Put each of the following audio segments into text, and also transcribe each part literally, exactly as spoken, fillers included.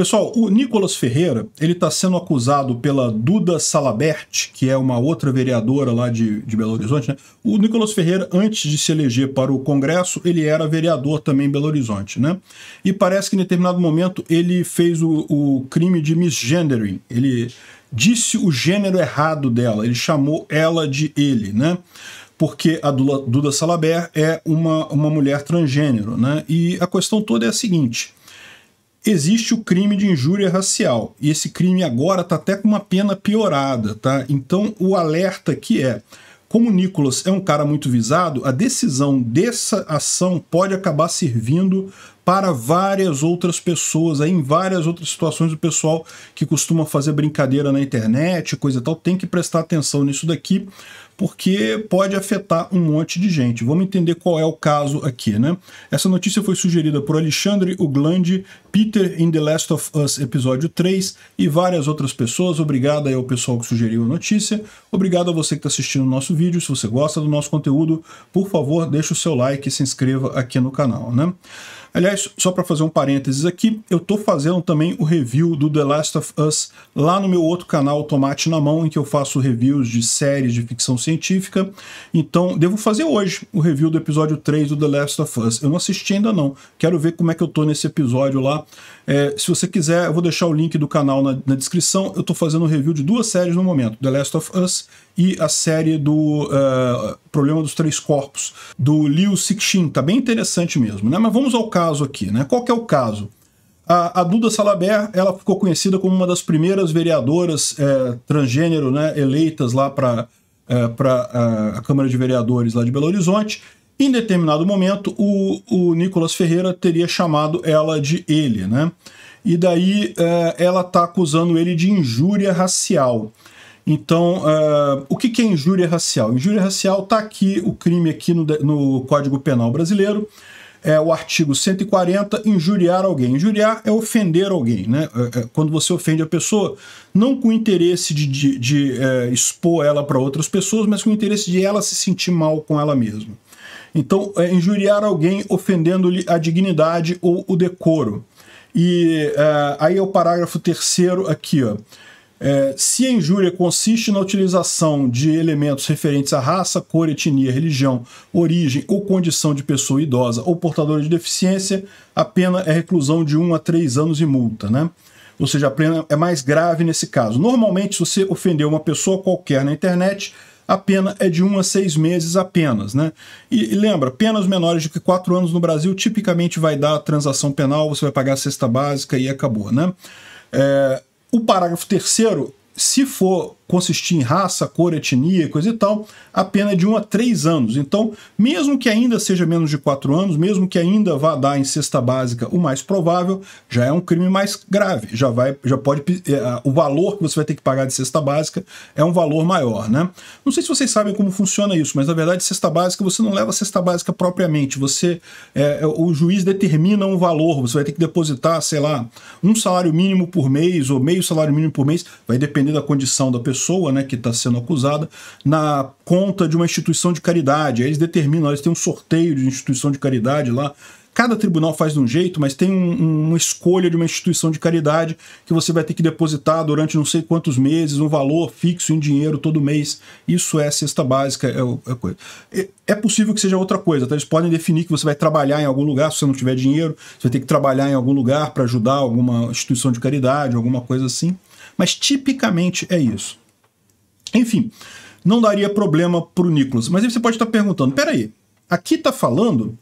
Pessoal, o Nicolas Ferreira, ele está sendo acusado pela Duda Salabert, que é uma outra vereadora lá de, de Belo Horizonte, né? O Nicolas Ferreira, antes de se eleger para o Congresso, ele era vereador também em Belo Horizonte, né? E parece que em determinado momento ele fez o, o crime de misgendering. Ele disse o gênero errado dela, ele chamou ela de ele, né? Porque a Duda Salabert é uma, uma mulher transgênero, né? E a questão toda é a seguinte: existe o crime de injúria racial, e esse crime agora está até com uma pena piorada, tá? Então o alerta aqui é, como o Nicolas é um cara muito visado, a decisão dessa ação pode acabar servindo para várias outras pessoas, aí em várias outras situações. O pessoal que costuma fazer brincadeira na internet, coisa e tal, tem que prestar atenção nisso daqui, porque pode afetar um monte de gente. Vamos entender qual é o caso aqui, né? Essa notícia foi sugerida por Alexandre Uglandi, Peter in The Last of Us episódio três e várias outras pessoas. Obrigado aí ao pessoal que sugeriu a notícia. Obrigado a você que está assistindo o nosso vídeo. Se você gosta do nosso conteúdo, por favor, deixa o seu like e se inscreva aqui no canal, né? Aliás, só para fazer um parênteses aqui, eu tô fazendo também o review do The Last of Us lá no meu outro canal, Tomate na Mão, em que eu faço reviews de séries de ficção científica. Então, devo fazer hoje o review do episódio três do The Last of Us. Eu não assisti ainda não, quero ver como é que eu tô nesse episódio lá. É, se você quiser, eu vou deixar o link do canal na, na descrição. Eu tô fazendo um review de duas séries no momento, The Last of Us e a série do uh, Problema dos Três Corpos, do Liu Cixin. Tá bem interessante mesmo, né? Mas vamos ao caso. caso aqui, né? Qual que é o caso? A, a Duda Salabert, ela ficou conhecida como uma das primeiras vereadoras é, transgênero, né, eleitas lá para é, para a Câmara de Vereadores lá de Belo Horizonte. Em determinado momento, o, o Nicolas Ferreira teria chamado ela de ele, né? E daí é, ela tá acusando ele de injúria racial. Então, uh, o que, que é injúria racial? Injúria racial, tá aqui o crime aqui no, no Código Penal Brasileiro. É o artigo cento e quarenta, injuriar alguém. Injuriar é ofender alguém, né? É quando você ofende a pessoa, não com o interesse de, de, de é, expor ela para outras pessoas, mas com o interesse de ela se sentir mal com ela mesma. Então, é injuriar alguém ofendendo-lhe a dignidade ou o decoro. E é, aí é o parágrafo terceiro aqui, ó. É, se a injúria consiste na utilização de elementos referentes à raça, cor, etnia, religião, origem ou condição de pessoa idosa ou portadora de deficiência, a pena é reclusão de um a três anos e multa, né? Ou seja, a pena é mais grave nesse caso. Normalmente, se você ofender uma pessoa qualquer na internet, a pena é de um a seis meses apenas, né? E, e lembra, penas menores de que quatro anos no Brasil tipicamente vai dar transação penal, você vai pagar a cesta básica e acabou, né? É... O parágrafo terceiro, se for consistir em raça, cor, etnia, coisa e tal, a pena é de um a três anos. Então, mesmo que ainda seja menos de quatro anos, mesmo que ainda vá dar em cesta básica o mais provável, já é um crime mais grave. Já vai, já pode, é, o valor que você vai ter que pagar de cesta básica é um valor maior, né? Não sei se vocês sabem como funciona isso, mas na verdade cesta básica, você não leva a cesta básica propriamente. Você, é, o juiz determina um valor, você vai ter que depositar, sei lá, um salário mínimo por mês ou meio salário mínimo por mês, vai depender da condição da pessoa pessoa, né, que está sendo acusada, na conta de uma instituição de caridade. Aí eles determinam, eles têm um sorteio de instituição de caridade lá. Cada tribunal faz de um jeito, mas tem um, uma escolha de uma instituição de caridade que você vai ter que depositar durante não sei quantos meses, um valor fixo em dinheiro todo mês. Isso é cesta básica, é, é coisa. É, é possível que seja outra coisa, tá? Eles podem definir que você vai trabalhar em algum lugar, se você não tiver dinheiro, você vai ter que trabalhar em algum lugar para ajudar alguma instituição de caridade, alguma coisa assim. Mas tipicamente é isso. Enfim, não daria problema para o Nicolas. Mas aí você pode estar perguntando, peraí, aqui está falando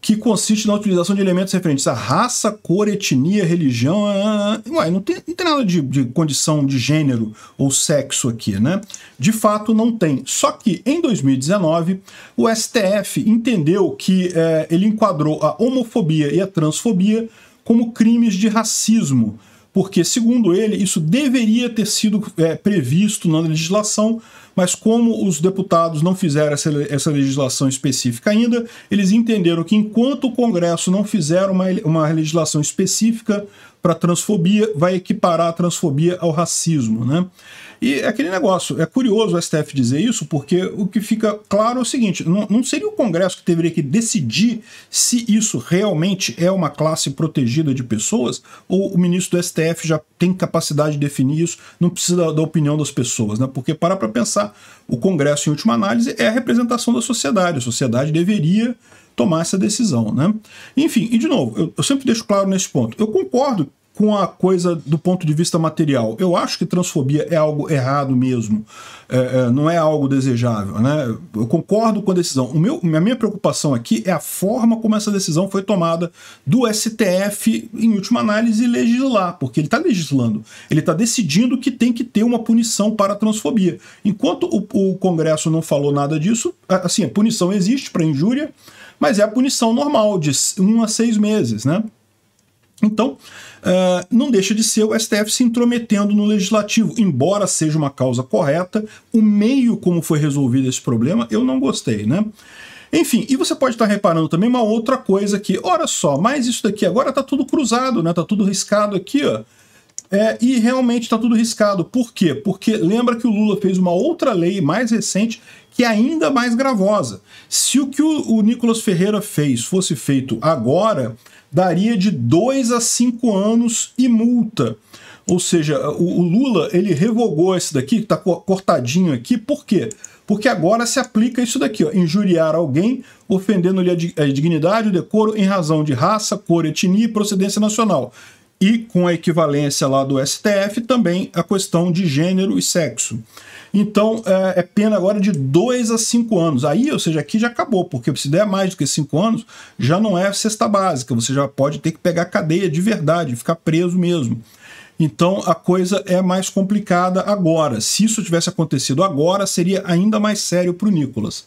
que consiste na utilização de elementos referentes à raça, cor, etnia, religião... Ah, uai, não tem, não tem nada de, de condição de gênero ou sexo aqui, né? De fato, não tem. Só que, em dois mil e dezenove, o S T F entendeu que eh, ele enquadrou a homofobia e a transfobia como crimes de racismo, porque, segundo ele, isso deveria ter sido é, previsto na legislação, mas como os deputados não fizeram essa, essa legislação específica ainda, eles entenderam que enquanto o Congresso não fizer uma, uma legislação específica para a transfobia, vai equiparar a transfobia ao racismo, né? E é aquele negócio, é curioso o S T F dizer isso, porque o que fica claro é o seguinte, não, não seria o Congresso que teria que decidir se isso realmente é uma classe protegida de pessoas, ou o ministro do S T F já tem capacidade de definir isso, não precisa da, da opinião das pessoas, né? Porque para para pensar, o Congresso, em última análise, é a representação da sociedade, a sociedade deveria tomar essa decisão, né? Enfim, e de novo, eu, eu sempre deixo claro nesse ponto, eu concordo com a coisa do ponto de vista material. Eu acho que transfobia é algo errado mesmo, é, é, não é algo desejável, né? Eu concordo com a decisão. O meu, a minha preocupação aqui é a forma como essa decisão foi tomada do S T F, em última análise, legislar, porque ele está legislando, ele está decidindo que tem que ter uma punição para a transfobia. Enquanto o, o Congresso não falou nada disso, assim, a punição existe para injúria, mas é a punição normal, de um a seis meses, né? Então, uh, não deixa de ser o S T F se intrometendo no legislativo. Embora seja uma causa correta, o meio como foi resolvido esse problema, eu não gostei, né? Enfim, e você pode estar reparando também uma outra coisa que, olha só, mas isso daqui agora tá tudo cruzado, né? Tá tudo riscado aqui, ó. É, e realmente está tudo riscado. Por quê? Porque lembra que o Lula fez uma outra lei mais recente que é ainda mais gravosa. Se o que o, o Nicolas Ferreira fez fosse feito agora, daria de dois a cinco anos e multa. Ou seja, o, o Lula ele revogou esse daqui, que está cortadinho aqui. Por quê? Porque agora se aplica isso daqui, ó, injuriar alguém, ofendendo-lhe a, a dignidade, o decoro, em razão de raça, cor, etnia e procedência nacional. E com a equivalência lá do S T F também a questão de gênero e sexo. Então é pena agora de dois a cinco anos. Aí, ou seja, aqui já acabou, porque se der mais do que cinco anos, já não é cesta básica, você já pode ter que pegar cadeia de verdade, ficar preso mesmo. Então a coisa é mais complicada agora. Se isso tivesse acontecido agora, seria ainda mais sério para o Nicolas.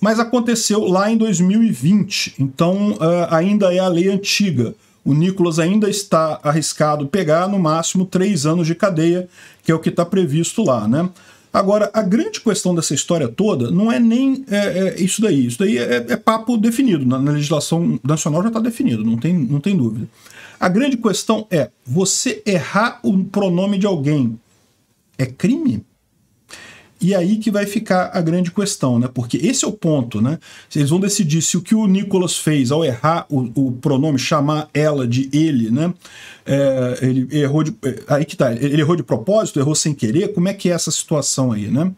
Mas aconteceu lá em dois mil e vinte, então ainda é a lei antiga. O Nicolas ainda está arriscado pegar, no máximo, três anos de cadeia, que é o que está previsto lá, né? Agora, a grande questão dessa história toda não é nem é, é isso daí. Isso daí é, é papo definido. Na, na legislação nacional já está definido, não tem, não tem dúvida. A grande questão é, você errar o pronome de alguém é crime? E aí que vai ficar a grande questão, né? Porque esse é o ponto, né? Eles vão decidir se o que o Nicolas fez ao errar o, o pronome, chamar ela de ele, né? É, ele errou de... Aí que tá, ele errou de propósito, errou sem querer, como é que é essa situação aí, né?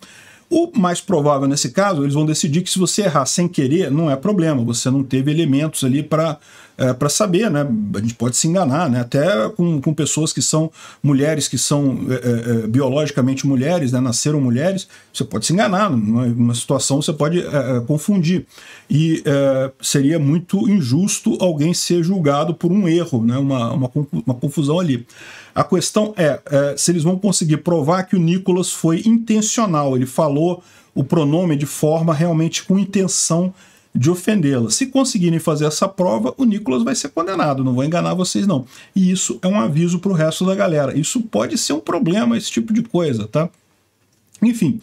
O mais provável nesse caso, eles vão decidir que se você errar sem querer, não é problema, você não teve elementos ali para é, para saber, né? A gente pode se enganar, né? Até com, com pessoas que são mulheres, que são é, é, biologicamente mulheres, né? Nasceram mulheres, você pode se enganar, numa, numa situação você pode é, confundir. E é, seria muito injusto alguém ser julgado por um erro, né? uma, uma, uma confusão ali. A questão é, é se eles vão conseguir provar que o Nicolas foi intencional, ele falou o pronome de forma realmente com intenção de ofendê-la. Se conseguirem fazer essa prova, o Nicolas vai ser condenado, não vou enganar vocês não. E isso é um aviso para o resto da galera. Isso pode ser um problema, esse tipo de coisa, tá? Enfim...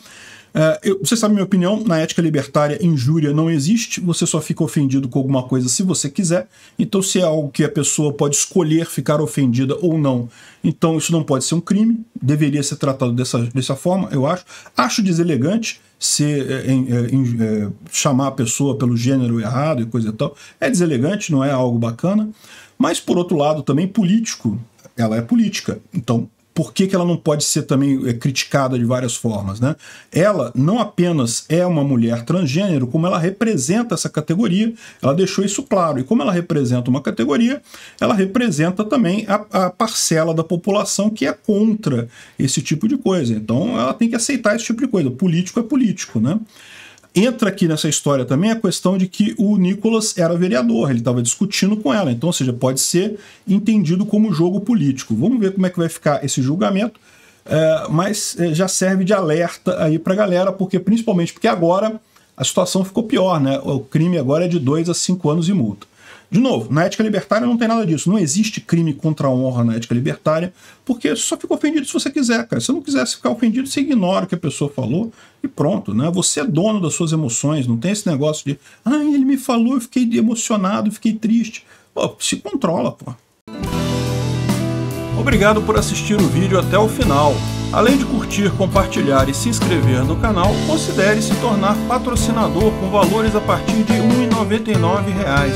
Uh, eu, você sabe a minha opinião, na ética libertária injúria não existe, você só fica ofendido com alguma coisa se você quiser, então se é algo que a pessoa pode escolher ficar ofendida ou não, então isso não pode ser um crime, deveria ser tratado dessa, dessa forma, eu acho. Acho deselegante ser, é, é, é, chamar a pessoa pelo gênero errado e coisa e tal, é deselegante, não é algo bacana, mas por outro lado também político, ela é política, então... Por que que ela não pode ser também é, criticada de várias formas, né? Ela não apenas é uma mulher transgênero, como ela representa essa categoria, ela deixou isso claro. E como ela representa uma categoria, ela representa também a, a parcela da população que é contra esse tipo de coisa. Então ela tem que aceitar esse tipo de coisa. Político é político, né? Entra aqui nessa história também a questão de que o Nicolas era vereador, ele estava discutindo com ela, então, ou seja, pode ser entendido como jogo político. Vamos ver como é que vai ficar esse julgamento, é, mas já serve de alerta aí pra galera, porque principalmente porque agora a situação ficou pior, né? O crime agora é de dois a cinco anos e multa. De novo, na ética libertária não tem nada disso, não existe crime contra a honra na ética libertária, porque você só fica ofendido se você quiser, cara. Se você não quiser ficar ofendido, você ignora o que a pessoa falou e pronto, né? Você é dono das suas emoções, não tem esse negócio de ah, ele me falou, eu fiquei emocionado, eu fiquei triste. Pô, se controla, pô. Obrigado por assistir o vídeo até o final. Além de curtir, compartilhar e se inscrever no canal, considere se tornar patrocinador com valores a partir de um real e noventa e nove centavos.